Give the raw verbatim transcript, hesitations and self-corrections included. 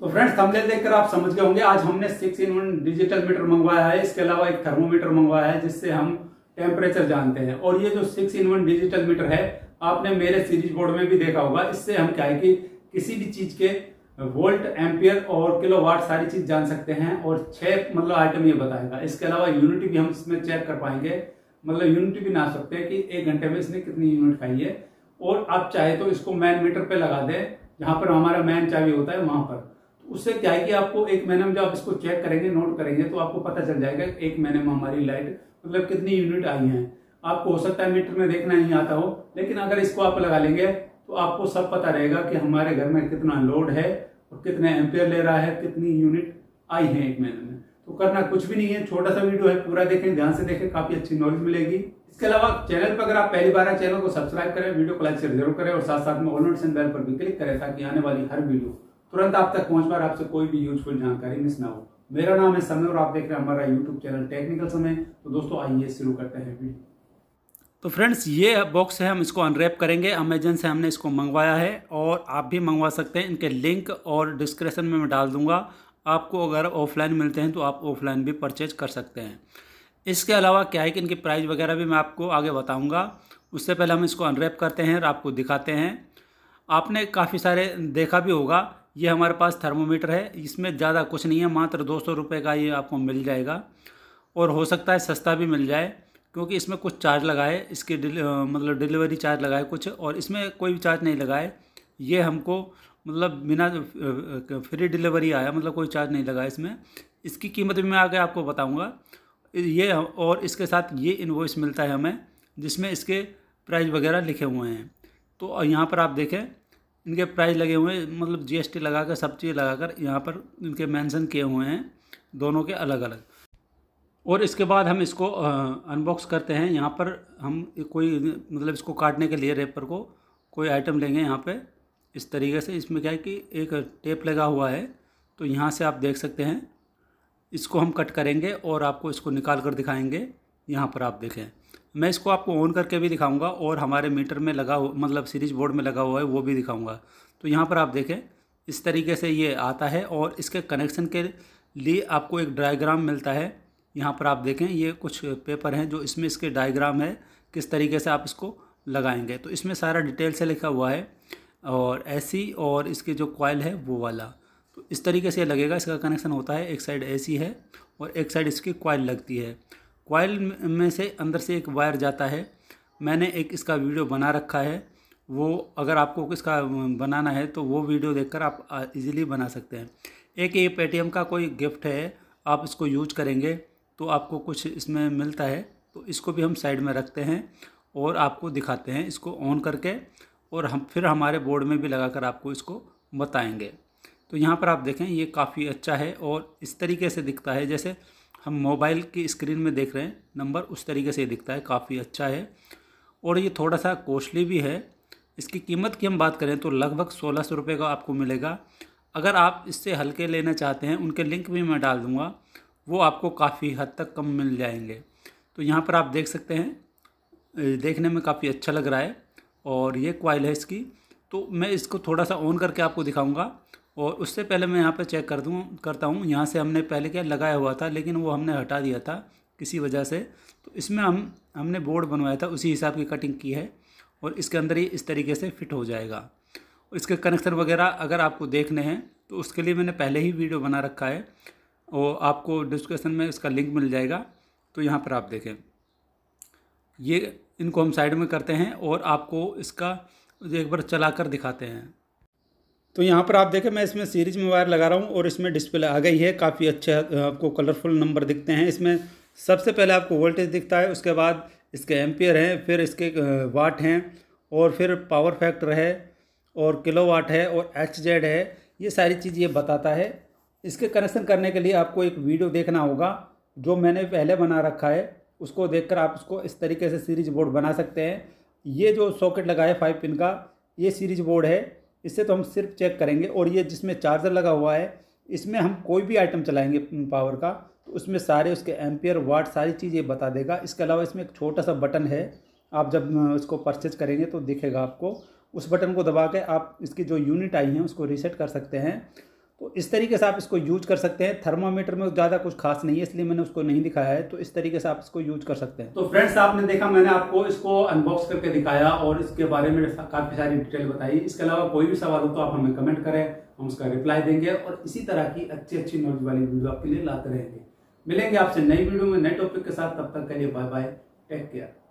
तो friends thumbnail देखकर आप समझ गए होंगे आज हमने six in one digital meter मंगवाया है। इसके अलावा एक थर्मोमीटर मंगवाया है जिससे हम टेम्परेचर जानते हैं। और ये जो six in one digital meter है आपने मेरे सीरीज बोर्ड में भी देखा होगा। इससे हम क्या है कि किसी भी चीज के वोल्ट, एम्पियर और किलोवाट सारी चीज जान सकते हैं। और छह मतलब आइटम ये बताएगा। इसके अलावा यूनिट भी हम इसमें चेक कर पाएंगे, मतलब यूनिट भी नाप सकते हैं कि एक घंटे में इसने कितनी यूनिट खाई है। और आप चाहे तो इसको मैन मीटर पे लगा दें, जहां पर हमारा मैन चाबी होता है वहां पर। तो उससे क्या है कि आपको एक महीने में जब आप इसको चेक करेंगे, नोट करेंगे, तो आपको पता चल जाएगा एक महीने में हमारी लाइट मतलब कितनी यूनिट आई है। आपको हो सकता है मीटर में देखना नहीं आता हो, लेकिन अगर इसको आप लगा लेंगे तो आपको सब पता रहेगा कि हमारे घर में कितना लोड है और कितने एम्पियर ले रहा है, कितनी यूनिट आई है एक महीने में। तो करना कुछ भी नहीं है, छोटा सा वीडियो है, पूरा देखें, ध्यान से देखें, काफी अच्छी नॉलेज मिलेगी। इसके अलावा चैनल पर अगर आप पहली बार हैं, चैनल को सब्सक्राइब करें, वीडियो को लाइक शेयर जरूर करें और साथ साथ में ऑल नोटिफिकेशन बेल पर भी क्लिक करें ताकि आने वाली हर वीडियो तुरंत आप तक पहुंच पाए, आपसे कोई भी यूजफुल जानकारी मिस ना हो। मेरा नाम है समय और आप देख रहे हैं हमारा यूट्यूब चैनल टेक्निकल समय। तो दोस्तों आइए शुरू करते हैं वीडियो। तो फ्रेंड्स ये बॉक्स है, हम इसको अनरैप करेंगे। अमेजन से हमने इसको मंगवाया है और आप भी मंगवा सकते हैं। इनके लिंक और डिस्क्रिप्शन में मैं डाल दूंगा। आपको अगर ऑफलाइन मिलते हैं तो आप ऑफलाइन भी परचेज कर सकते हैं। इसके अलावा क्या है कि इनकी प्राइस वगैरह भी मैं आपको आगे बताऊंगा। उससे पहले हम इसको अनरैप करते हैं और आपको दिखाते हैं। आपने काफ़ी सारे देखा भी होगा। ये हमारे पास थर्मोमीटर है, इसमें ज़्यादा कुछ नहीं है, मात्र दो सौ रुपये का ये आपको मिल जाएगा। और हो सकता है सस्ता भी मिल जाए क्योंकि इसमें कुछ चार्ज लगाए, इसके डिल, मतलब डिलीवरी चार्ज लगाए कुछ, और इसमें कोई भी चार्ज नहीं लगाए। ये हमको मतलब बिना फ्री डिलीवरी आया, मतलब कोई चार्ज नहीं लगा इसमें। इसकी कीमत भी मैं आगे आपको बताऊंगा। ये और इसके साथ ये इनवॉइस मिलता है हमें जिसमें इसके प्राइस वगैरह लिखे हुए हैं। तो यहाँ पर आप देखें इनके प्राइस लगे हुए हैं, मतलब जीएसटी लगा कर सब चीज़ लगा कर यहाँ पर इनके मेंशन किए हुए हैं दोनों के अलग अलग। और इसके बाद हम इसको अनबॉक्स करते हैं। यहाँ पर हम कोई मतलब इसको काटने के लिए रेपर को कोई आइटम लेंगे। यहाँ पर इस तरीके से इसमें क्या है कि एक टेप लगा हुआ है, तो यहाँ से आप देख सकते हैं। इसको हम कट करेंगे और आपको इसको निकाल कर दिखाएंगे। यहाँ पर आप देखें, मैं इसको आपको ऑन करके भी दिखाऊंगा और हमारे मीटर में लगा हुआ मतलब सीरीज बोर्ड में लगा हुआ है वो भी दिखाऊंगा। तो यहाँ पर आप देखें इस तरीके से ये आता है। और इसके कनेक्शन के लिए आपको एक डायग्राम मिलता है। यहाँ पर आप देखें ये कुछ पेपर हैं जो इसमें इसके डायग्राम है किस तरीके से आप इसको लगाएंगे। तो इसमें सारा डिटेल से लिखा हुआ है और एसी और इसके जो कॉइल है वो वाला। तो इस तरीके से लगेगा, इसका कनेक्शन होता है। एक साइड एसी है और एक साइड इसकी कॉइल लगती है। कॉइल में से अंदर से एक वायर जाता है। मैंने एक इसका वीडियो बना रखा है, वो अगर आपको इसका बनाना है तो वो वीडियो देखकर आप इजीली बना सकते हैं। एक ये पेटीएम का कोई गिफ्ट है, आप इसको यूज करेंगे तो आपको कुछ इसमें मिलता है। तो इसको भी हम साइड में रखते हैं और आपको दिखाते हैं इसको ऑन करके, और हम फिर हमारे बोर्ड में भी लगाकर आपको इसको बताएंगे। तो यहाँ पर आप देखें ये काफ़ी अच्छा है और इस तरीके से दिखता है जैसे हम मोबाइल की स्क्रीन में देख रहे हैं नंबर, उस तरीके से दिखता है। काफ़ी अच्छा है और ये थोड़ा सा कॉस्टली भी है। इसकी कीमत की हम बात करें तो लगभग सोलह सौ रुपये का आपको मिलेगा। अगर आप इससे हल्के लेना चाहते हैं उनके लिंक भी मैं डाल दूँगा, वो आपको काफ़ी हद तक कम मिल जाएंगे। तो यहाँ पर आप देख सकते हैं, देखने में काफ़ी अच्छा लग रहा है। और ये कॉइल है इसकी। तो मैं इसको थोड़ा सा ऑन करके आपको दिखाऊंगा। और उससे पहले मैं यहाँ पे चेक कर दूँ करता हूँ। यहाँ से हमने पहले क्या लगाया हुआ था लेकिन वो हमने हटा दिया था किसी वजह से। तो इसमें हम हमने बोर्ड बनवाया था उसी हिसाब की कटिंग की है और इसके अंदर ही इस तरीके से फिट हो जाएगा। इसके कनेक्शन वगैरह अगर आपको देखने हैं तो उसके लिए मैंने पहले ही वीडियो बना रखा है और आपको डिस्क्रिप्शन में इसका लिंक मिल जाएगा। तो यहाँ पर आप देखें ये इनको हम साइड में करते हैं और आपको इसका एक बार चला कर दिखाते हैं। तो यहाँ पर आप देखें मैं इसमें सीरीज में वायर लगा रहा हूँ और इसमें डिस्प्ले आ गई है। काफ़ी अच्छे आपको कलरफुल नंबर दिखते हैं। इसमें सबसे पहले आपको वोल्टेज दिखता है, उसके बाद इसके एम्पियर हैं, फिर इसके वाट हैं, और फिर पावर फैक्टर है और किलोवाट है और एच जेड है। ये सारी चीज़ ये बताता है। इसके कनेक्शन करने के लिए आपको एक वीडियो देखना होगा जो मैंने पहले बना रखा है, उसको देखकर आप उसको इस तरीके से सीरीज बोर्ड बना सकते हैं। ये जो सॉकेट लगा है फाइव पिन का ये सीरीज बोर्ड है, इससे तो हम सिर्फ चेक करेंगे। और ये जिसमें चार्जर लगा हुआ है इसमें हम कोई भी आइटम चलाएंगे पावर का तो उसमें सारे उसके एम्पियर वाट सारी चीज़ ये बता देगा। इसके अलावा इसमें एक छोटा सा बटन है, आप जब इसको परचेज करेंगे तो दिखेगा आपको। उस बटन को दबा के आप इसकी जो यूनिट आई हैं उसको रीसेट कर सकते हैं। तो इस तरीके से आप इसको यूज कर सकते हैं। थर्मामीटर में ज़्यादा कुछ खास नहीं है, इसलिए मैंने उसको नहीं दिखाया है। तो इस तरीके से आप इसको यूज कर सकते हैं। तो फ्रेंड्स, आपने देखा, मैंने आपको इसको अनबॉक्स करके दिखाया और इसके बारे में काफ़ी सारी डिटेल बताई। इसके अलावा कोई भी सवाल हो तो आप हमें कमेंट करें, हम उसका रिप्लाई देंगे और इसी तरह की अच्छी अच्छी नॉलेज वाली वीडियो आपके लिए लाते रहेंगे। मिलेंगे आपसे नई वीडियो में नए टॉपिक के साथ। तब तक के लिए बाय बाय, टेक केयर।